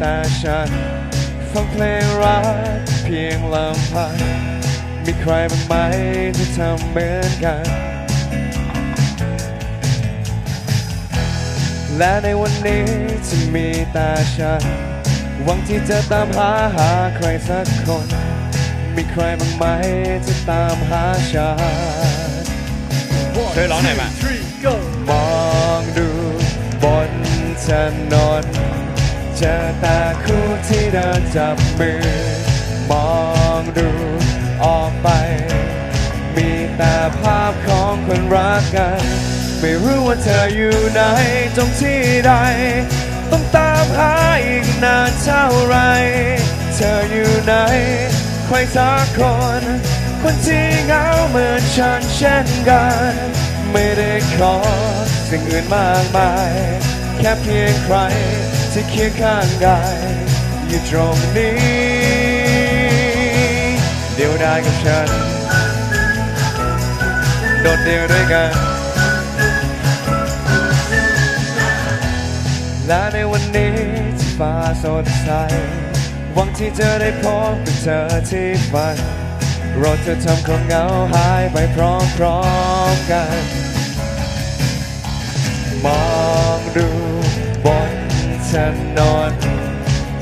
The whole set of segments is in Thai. แต่ฉันฟังเพลงรักเพียงลำพังมีใครบ้างไหมที่ทำเหมือนกันและในวันนี้จะมีแต่ฉันหวังที่จะตามหาใครสักคนมีใครบ้างไหมที่ตามหาฉันช่วยร้องหน่อยมามองดูบนถนนเจอตาคู่ที่เดินจับมือมองดูออกไปมีแต่ภาพของคนรักกันไม่รู้ว่าเธออยู่ไหนตรงที่ใดต้องตามหาอีกนานเท่าไรเธออยู่ไหนใครสักคนคนที่เหงาเหมือนฉันเช่นกันไม่ได้ขอสิ่งอื่นมากมายแค่เพียงใครที่เคียงข้างกายอยู่ตรงนี้เดียวดายกับฉันโดดเดี่ยวด้วยกันและในวันนี้ที่ฟ้าสดใสหวังที่จะได้พบกับเธอที่ฝันรอเธอทำความเหงาหายไปพร้อมๆกันมองดูบนฉันนอน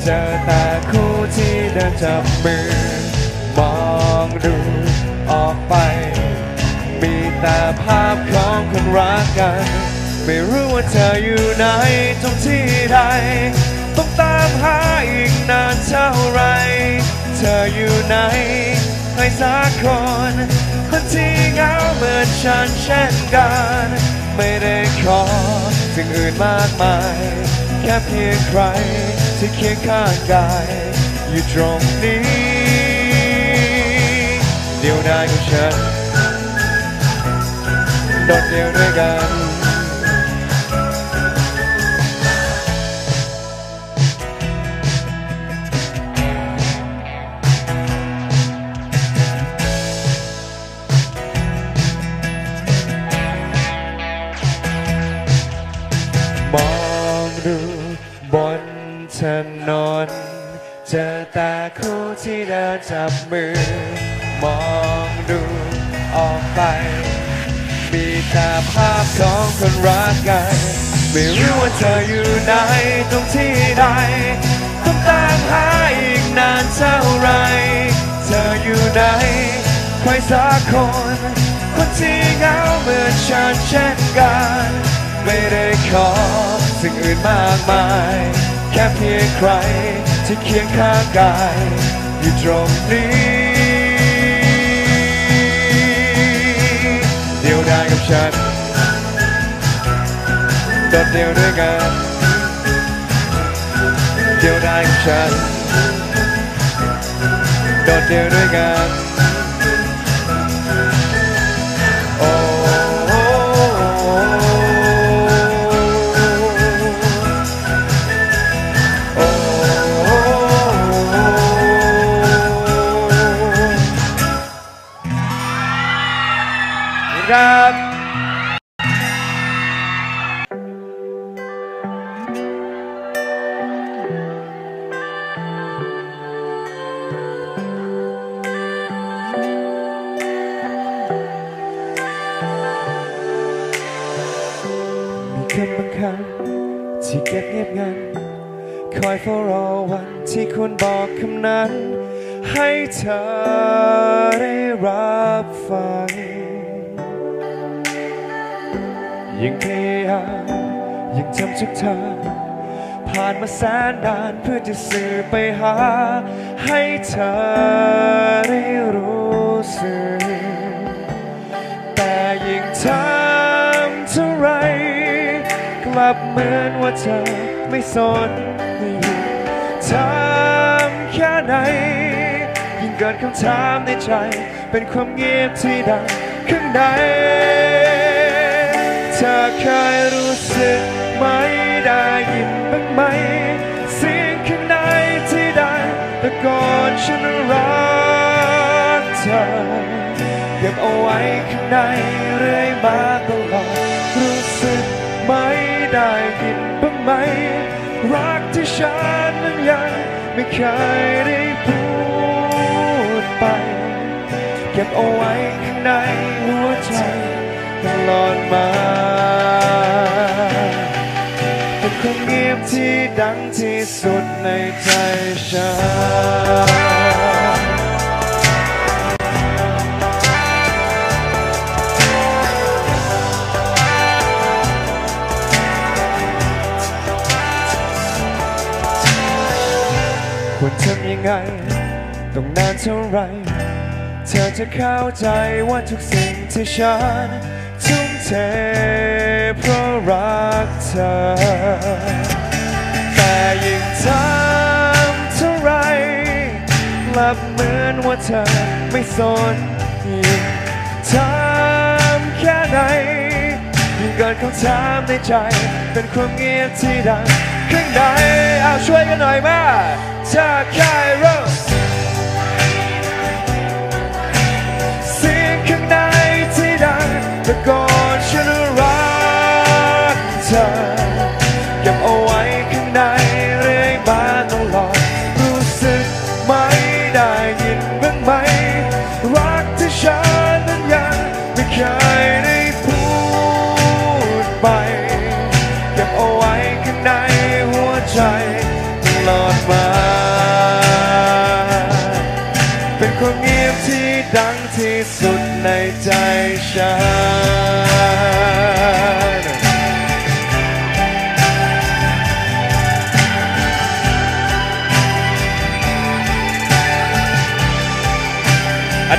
เจอตาคู่ที่เดินจับมือมองดูออกไปมีแต่ภาพของคนรักกันไม่รู้ว่าเธออยู่ไหนตรงที่ใดต้องตามหาอีกนานเท่าไรเธออยู่ไหนใครสักคนคนที่เหงาเหมือนฉันเช่นกันไม่ได้ขอสิ่งอื่นมากมายแค่เพียงใครที่เคียงข้างกายอยู่ตรงนี้เดียวดายกับฉันโดดเดี่ยวด้วยกันมองดูบนถนนเจอตาคู่ที่เดินจับมือมองดูออกไปมีแต่ภาพของคนรักกันไม่รู้ว่าเธออยู่ไหนตรงที่ใดต้องตามหาอีกนานเท่าไรเธออยู่ไหนใครสักคนคนที่เหงาเหมือนฉันเช่นกันไม่ได้ขอสิ่งอื่นมากมายแค่เพียงใครที่เคียงข้างกายอยู่ตรงนี้เดียวดายกับฉันโดดเดี่ยวด้วยกันเดียวดายกับฉันโดดเดี่ยวด้วยกันครับมีคำบางคำที่เก็บเงียบงันคอยเฝ้ารอวันที่ควรบอกคำนั้นให้เธอได้รับฟังยังพยายามยังทำทุกทางผ่านมาแสนนานเพื่อจะสื่อไปหาให้เธอได้รู้สึกแต่ยิ่งทำเท่าไรกลับเหมือนว่าเธอไม่สนไม่หยุดทำแค่ไหนยิ่ง เกิดคำถามในใจเป็นความเงียบที่ดังข้างในเธอเคยรู้สึกไหมได้ยินบ้างไหมเสียงข้างในที่ดังตะโกนฉันรักเธอเก็บเอาไว้ข้างในเรื่อยมาตลอดรู้สึกไหมได้ยินบ้างไหมรักที่ฉันนั้นยังไม่เคยได้พูดไปเก็บเอาไว้ข้างในหัวใจตลอดมาเป็นความเงียบที่ดังที่สุดในใจฉันควรทำยังไงต้องนานเท่าไรเธอจะเข้าใจว่าทุกสิ่งที่ฉันทุ่มเทเพราะรักเธอแต่ยิ่งทำเท่าไรกลับเหมือนว่าเธอไม่สนยิ่งทำแค่ไหนยิ่งเกิดคำถามในใจเป็นความเงียบที่ดังข้างในเอาช่วยกันหน่อยมาจะใครรู้เสียงข้างในที่ดังตะโกนฉันรักเธอเก็บเอาไว้ข้างในเรื่อยมาตลอดรู้สึกไหมได้ยินบ้างไหมรักที่ฉันนั้นยังไม่เคยได้พูดไปเก็บเอาไว้ข้างในหัวใจตลอดมาความเงียบที่ดังที่สุดในใจฉัน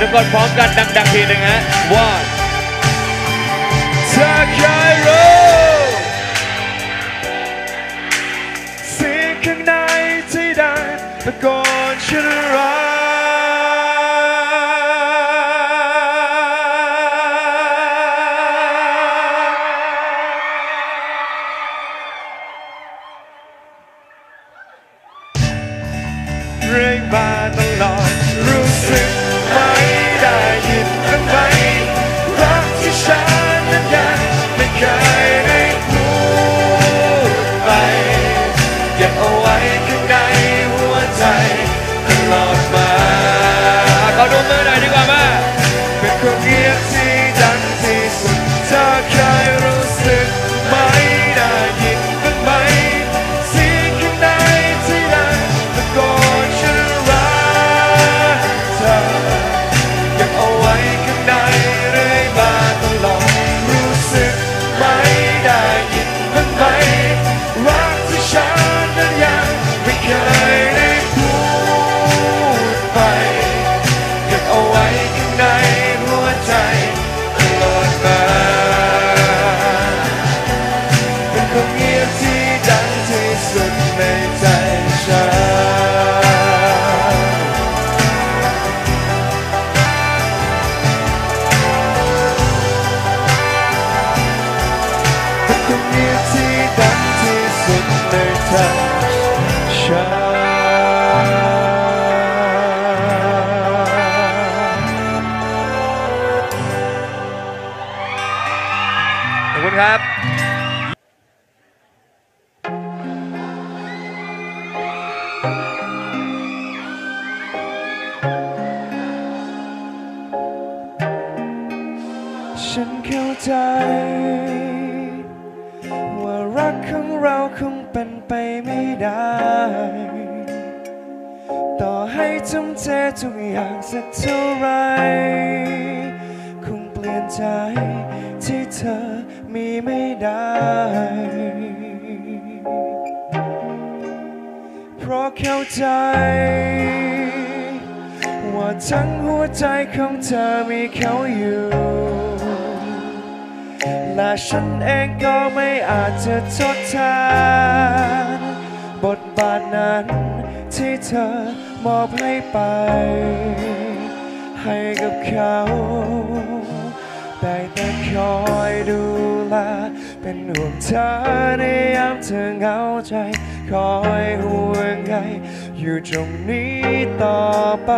ทุกคนพร้อมกันดังๆทีหนึ่งฮะว่าเธอเคยรู้เสียงข้างในที่ดังตะโกนฉันรักฉันเองก็ไม่อาจจะทดแทนบทบาทนั้นท ที่เธอมอบให้ไปให้กับเขาได้แต่คอยดูแลเป็นห่วงเธอในยามเธอเหงาใจคอยห่วงใยอยู่ตรงนี้ต่อไป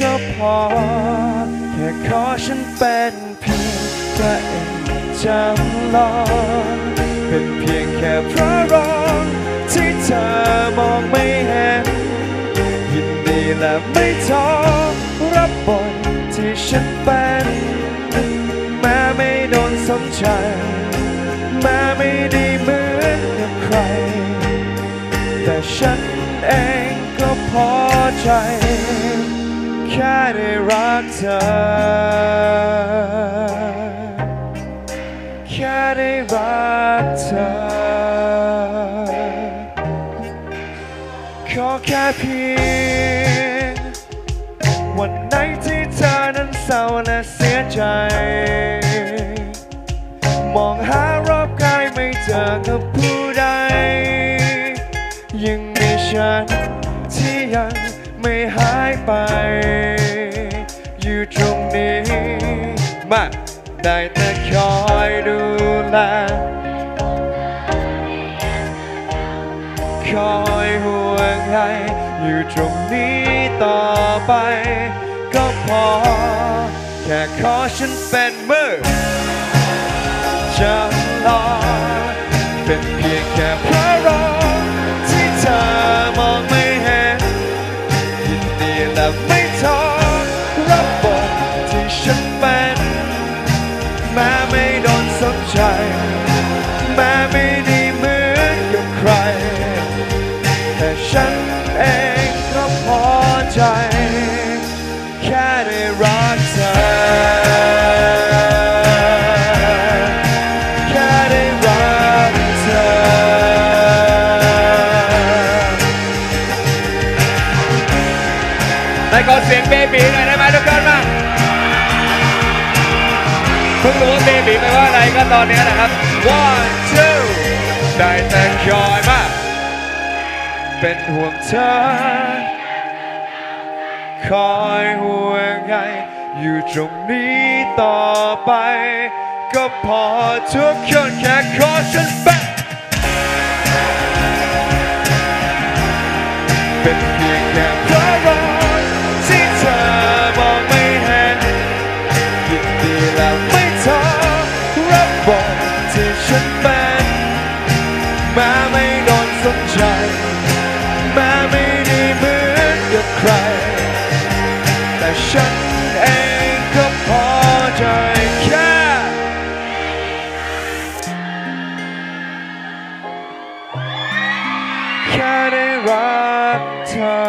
ก็พอแค่ขอฉันเป็นเพียงแค่เองจำลองเป็นเพียงแค่พระรองที่เธอมองไม่เห็นยินดีและไม่ท้อรับบทที่ฉันเป็นแม้ไม่โดนสมใจแม้ไม่ได้เหมือนกับใครแต่ฉันเองก็พอใจแค่ได้รักเธอแค่ได้รักเธอขอแค่เพียงวันไหนที่เธอนั้นเศร้าและเสียใจมองหารอบกายไม่เจอกับผู้ใดยังมีฉันที่ยังไม่หายไปอยู่ตรงนี้มาได้แต่คอยดูแลคอยห่วงใยอยู่ตรงนี้ต่อไปก็พอแค่ขอฉันเป็นมือจำลองเป็นเพียงแค่พระรองที่เธอมองไม่เห็นยินดีและไม่ท้อรับบทที่ฉันเป็นแม้ไม่โดนสนใจแม้ไม่ได้เหมือนกับใครแต่ฉันเองก็พอใจแค่ได้รักเธอขอเสียงเบบีหน่อยได้ไหมทุกคนมาเพิ่งรู้ว่าเบบีแปลว่าอะไรก็ตอนนี้นะครับ one two ได้แต่คอยมาเป็นห่วงเธอคอยห่วงใยอยู่ตรงนี้ต่อไปก็พอทุกคนแค่ขอฉันเป็นเพียงแค่พระรองไม่ท้อรับบทที่ฉันเป็นแม้ไม่โดนสนใจแม้ไม่ได้เหมือนกับใครแต่ฉันเองก็พอใจแค่ได้รักเธอ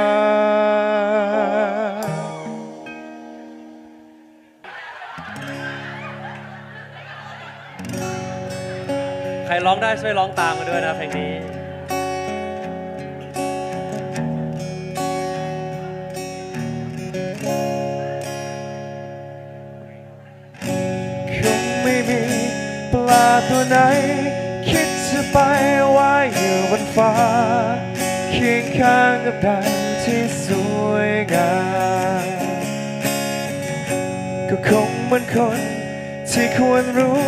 ใครร้องได้ช่วยร้องตามมาด้วยนะเพลงนี้คงไม่มีปลาตัวไหนคิดจะไปว่ายอยู่บนฟ้าเคียงข้างกับดังที่สวยงามก็คงเหมือนคนที่ควรรู้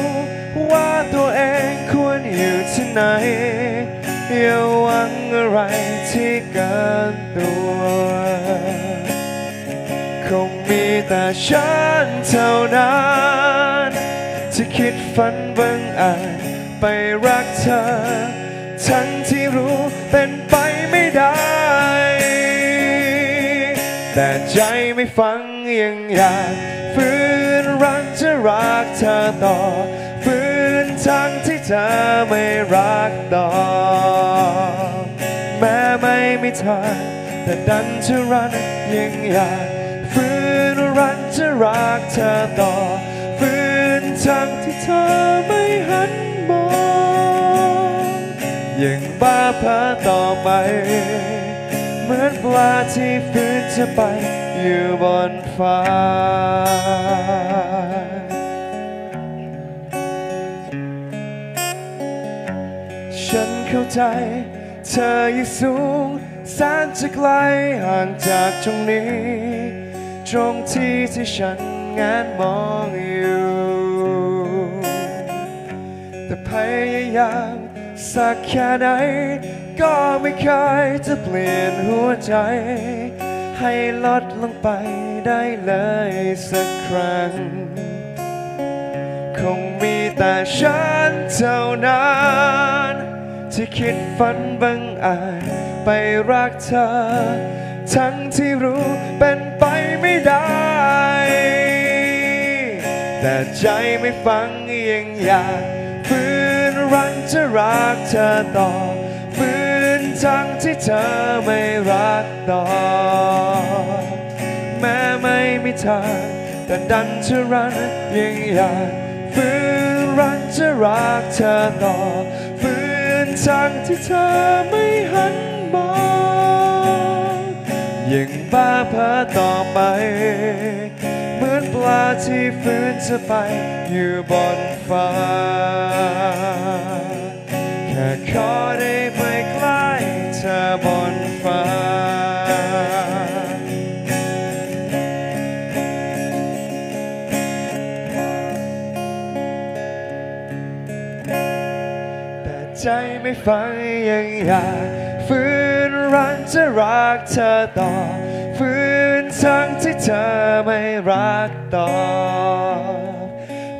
ว่าตัวเองควรอยู่ที่ไหนอย่าหวังอะไรที่เกินตัวคงมีแต่ฉันเท่านั้นที่คิดฝันบังอาจไปรักเธอทั้งที่รู้เป็นไปไม่ได้แต่ใจไม่ฟังยังอยากฝืนรักจะรักเธอต่อทั้งที่เธอไม่รักต่อแม้ไม่มีทางแต่ดันจะรักยังอยากฝืนรักจะรักเธอต่อฝืนทั้งที่เธอไม่หันมองยังบ้าพาต่อไปเหมือนปลาที่ฝืนจะไปอยู่บนฟ้าฉันเข้าใจเธออยู่สูงแส แสนจะไกลห่างจากตรงนี้ตรงที่ฉันงานมองอยู่แต่พยายามสักแค่ไหนก็ไม่เคยจะเปลี่ยนหัวใจให้ลดลงไปได้เลยสักครั้งคงมีแต่ฉันเท่านั้นที่คิดฝันบังอาจไปรักเธอทั้งที่รู้เป็นไปไม่ได้แต่ใจไม่ฟังยังอยากฝืนรั้งจะรักเธอต่อฝืนทั้งที่เธอไม่รักต่อแม้ไม่มีทางแต่ดันจะรั้งยังอยากฝืนรั้งจะรักเธอต่อฝืนทั้งที่เธอไม่หันมองยังบ้าเพ้อต่อไปเหมือนปลาที่ฟื้นจะไปอยู่บนฟ้าแค่ขอได้ไปใกล้เธอบนฟ้าแต่ใจไม่ฟังยังอยากฟื้นรักจะรักเธอต่อฟื้นทั้งที่เธอไม่รักต่อ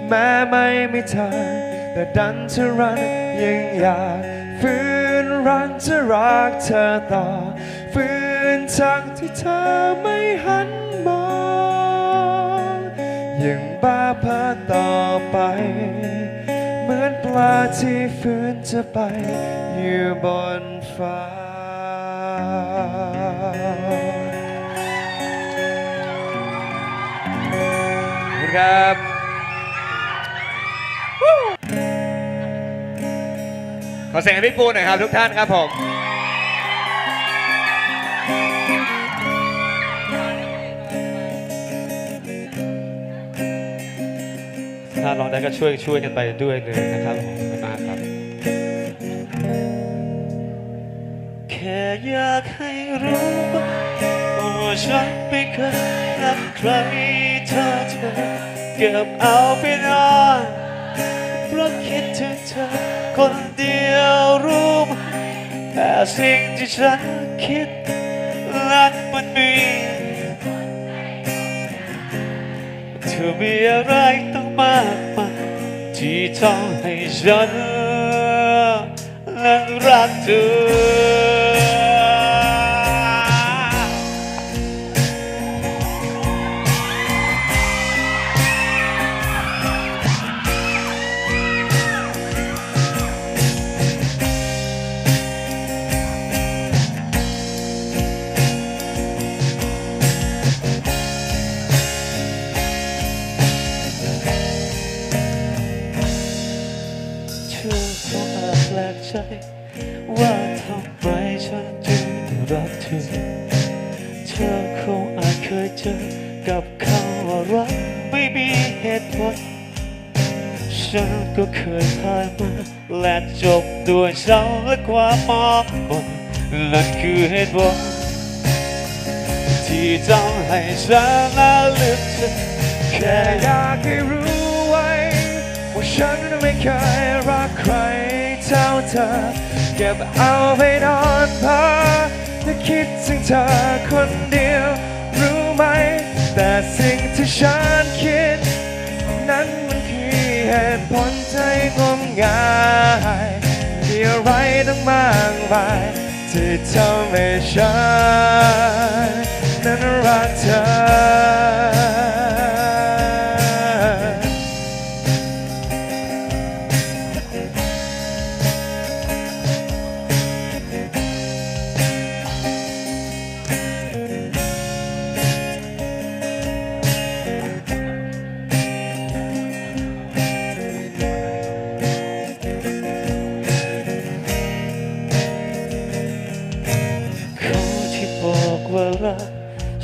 แม้ไม่มีทางแต่ดันจะรักยังอยากฟื้นรักจะรักเธอต่อฟื้นทั้งที่เธอไม่หันมองยังบ้าเพ้อต่อไปเหมือนปลาที่ฟื้นจะไปอยู่บนฟ้าครับขอเสียงให้พี่ปูหน่อยครับทุกท่านครับผมถ้าลองได้ก็ช่วยกันไปด้วยเลยนะครับผมไม่มากครับแค่อยากให้รู้ว่าฉันไม่เคยรักใครเธอเก็บเอาไปนอนเพราะคิดถึงเธอคนเดียวรู้ไหมแต่สิ่งที่ฉันคิดรักมันมีเธอมีอะไรต้องมากมายที่ทำให้ฉันนั้นรักเธอว่าทำไมฉันถึงรักเธอเธอคงอาจเคยเจอกับคำว่ารักไม่มีเหตุผลฉันก็เคยผ่านมาและจบด้วยเศร้าและความมองบนนั่นคือเหตุผลที่ทำให้ฉันละลึกเธอแค่อยากให้รู้ไว้ว่าฉันไม่เคยรักใครเท่าเธอเก็บเอาไปนอนพักและคิดถึงเธอคนเดียวรู้ไหมแต่สิ่งที่ฉันคิดนั้นมันคือเหตุผลใจงมงายมีอะไรต้องมากมายที่ทำให้ฉันนั้นรักเธอ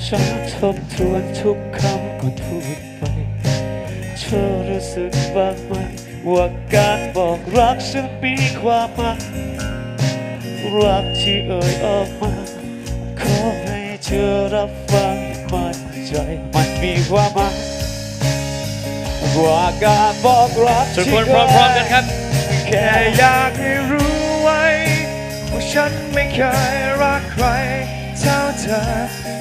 ฉันทบทวนทุกคำก่อนพูดไปเธอรู้สึกบ้างไหมว่าการบอกรักฉันมีความหมายรักที่เอ่ยออกมา chưaรับฟังมันใจมันมีความหมายกว่าการบอกรักที่เคยแค่อยากให้รู้ไว้ว่าฉันไม่เคยรักใครเท่าเธอ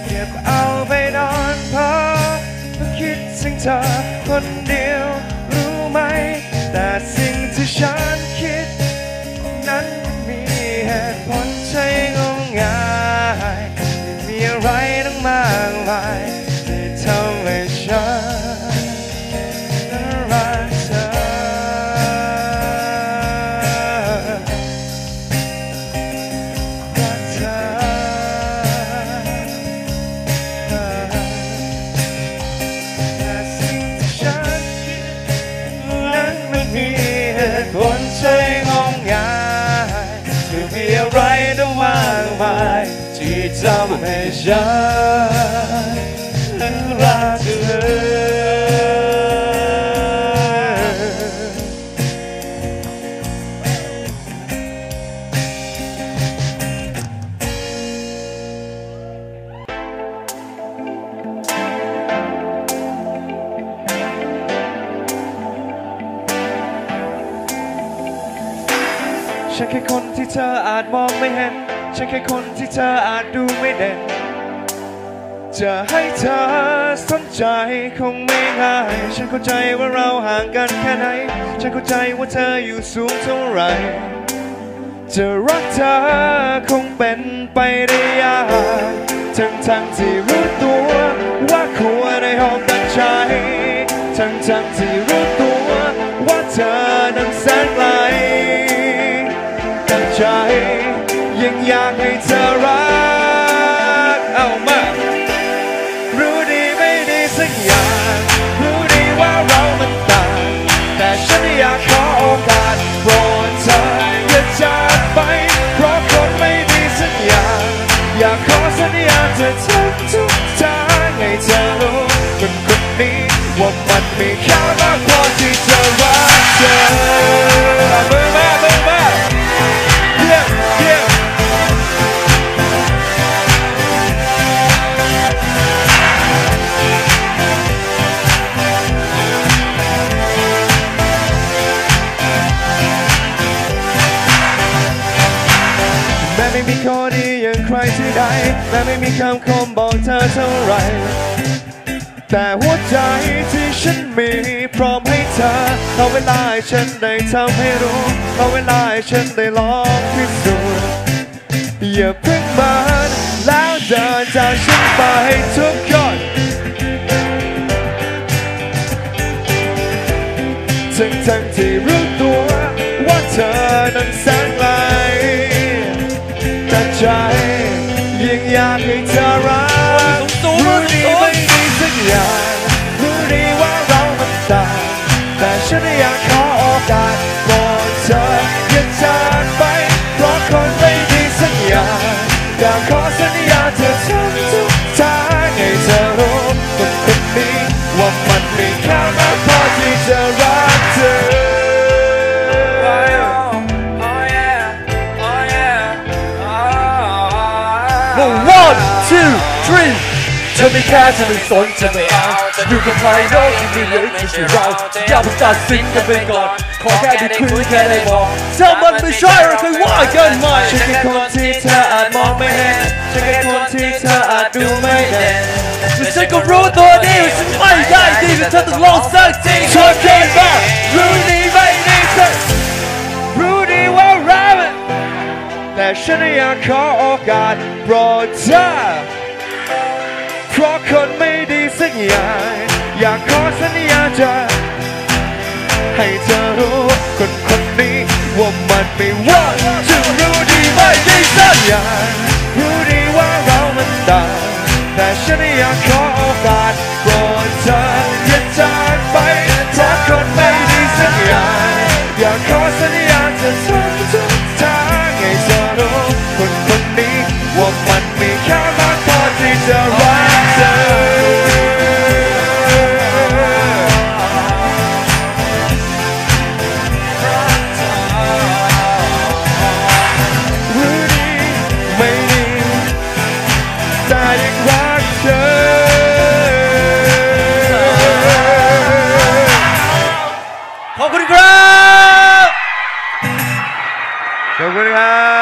เก็บเอาไปนอนพักเพื่อคิดถึงเธอคนเดียวรู้ไหมแต่สิ่งที่ฉันคิดนั้นมีเหตุผลใช่งมงายไม่มีอะไรทั้งมากมายไม่เท่าให้ฉันนั้นรักเธอรักเธอแต่สิ่งที่ฉันคิดนั้นมันมีเหตุผลใช่งมงายอะไรต้องมากมายที่ทำให้ฉันนั้นรักเธอฉันแค่คนที่เธออาจมองไม่เห็นฉันแค่คนที่เธออาจดูไม่เด่นจะให้เธอสนใจคงไม่ง่ายฉันเข้าใจว่าเราห่างกันแค่ไหนฉันเข้าใจว่าเธออยู่สูงเท่าไหร่จะรักเธอคงเป็นไปได้ยากทั้งที่รู้ตัวว่าควรให้หอมกันใจทั้งที่รู้ตัวว่าเธอนั้นแสนไกลยังอยากให้เธอรักเอามารู้ดีไม่ดีสักอย่างรู้ดีว่าเรามันต่างแต่ฉันอยากขอโอกาสโปรดเธออย่าจากไปเพราะคนไม่ดีสักอย่างอยากขอสัญญาเธอทั้งทุกทางให้เธอรู้คนคนนี้ว่ามันมีค่ามากพอที่จะรักเธอไม่มีข้อดีอย่างใครที่ใดและไม่มีคำคมบอกเธอเท่าไรแต่หัวใจที่ฉันมีพร้อมให้เธอเอาเวลาให้ฉันได้ทำให้รู้เอาเวลาให้ฉันได้ลองพิสูจน์อย่าเพิ่งมาแล้วเดินจากฉันไปทุกคนทั้งที่รู้ตัวว่าเธอนั้นแสนไกลยิ่งอยากให้เธอรักรู้ดีไม่ดีสักอย่างรู้ดีว่าเรามันต่างแต่ฉันอยากขอโอกาสโปรดเธออย่าจากไปเพราะคนไม่ดีสักอย่างอยากขอสัญญาเธอทั้งทุกทางให้เธอรู้กับคนนี้ว่ามันมีค่ามากพอที่จะรักเธอ1, 2, 3จะไม่แค่จะไม่สนจะไม่เอาอยู่กับใครโลกที่มีเหลือไม่ใช่เราอย่าเพิ่งตัดสินกันไปก่อนขอแค่ได้คุยแค่ได้บอกถ้ามันไม่ใช่เราเคยว่ากันใหม่ฉันแค่คนที่เธออาจมองไม่เห็นฉันแค่คนที่เธออาจดูไม่เด่นแต่ฉันก็รู้ตัวดีว่าฉันไม่ได้ดีแต่เธอต้องลองสักทีเธอเก่งมากรู้ดีไม่ดีสักรู้ดีว่าเราแต่ฉันอยากขอโอกาสโปรดเธอเพราะคนไม่ดีสักอย่างอยากขอสัญญาใจให้เธอรู้คนคนนี้ว่ามันไม่ว่าจะรู้ดีไม่ดีสักอย่างรู้ดีว่าเรามันต่างแต่ฉันอยากขอโอกาสโปรดเธออย่าจากไปเพราะคนไม่ดีสักอย่างอยากขอสัญญาจะทั้งทุกทางให้เธอรู้คนคนนี้ว่ามันไม่แค่มากพอที่จะรักเธอรู้ดีไม่ดีแต่ ขอบคุณครับ